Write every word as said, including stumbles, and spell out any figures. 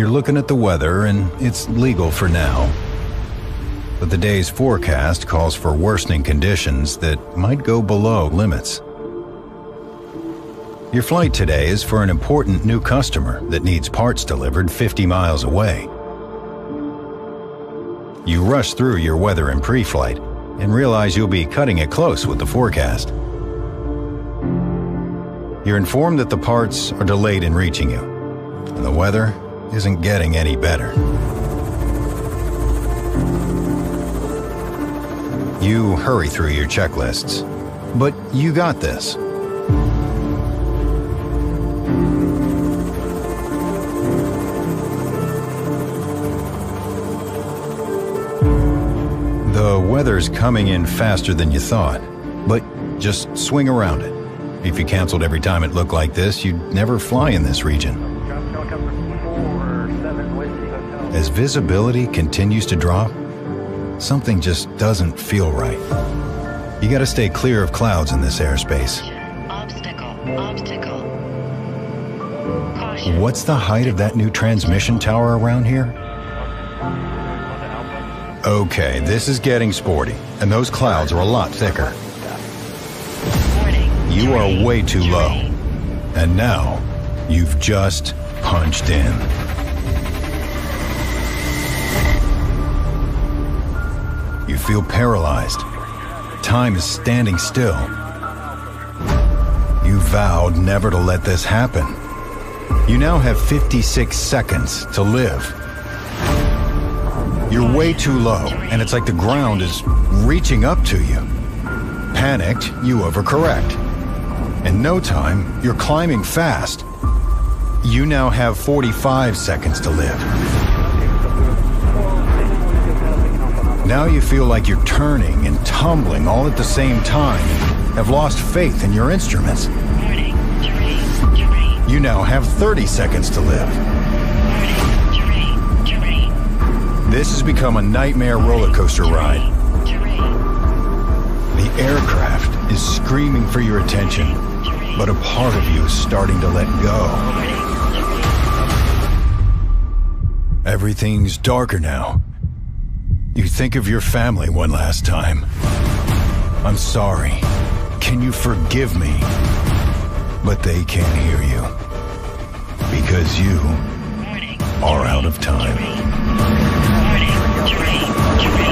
You're looking at the weather and it's legal for now. But the day's forecast calls for worsening conditions that might go below limits. Your flight today is for an important new customer that needs parts delivered fifty miles away. You rush through your weather in pre-flight and realize you'll be cutting it close with the forecast. You're informed that the parts are delayed in reaching you, and the weather isn't getting any better. You hurry through your checklists, but you got this. The weather's coming in faster than you thought, but just swing around it. If you canceled every time it looked like this, you'd never fly in this region. As visibility continues to drop, something just doesn't feel right. You gotta stay clear of clouds in this airspace. Obstacle, obstacle. Caution. What's the height of that new transmission tower around here? Okay, this is getting sporty, and those clouds are a lot thicker. You are way too low, and now you've just punched in. You feel paralyzed. Time is standing still. You vowed never to let this happen. You now have fifty-six seconds to live. You're way too low, and it's like the ground is reaching up to you. Panicked, you overcorrect. In no time, you're climbing fast. You now have forty-five seconds to live. Now you feel like you're turning and tumbling all at the same time, have lost faith in your instruments. You now have thirty seconds to live. This has become a nightmare roller coaster ride. The aircraft is screaming for your attention, but a part of you is starting to let go. Everything's darker now. You think of your family one last time. I'm sorry. Can you forgive me? But they can't hear you because you are out of time. Train, train.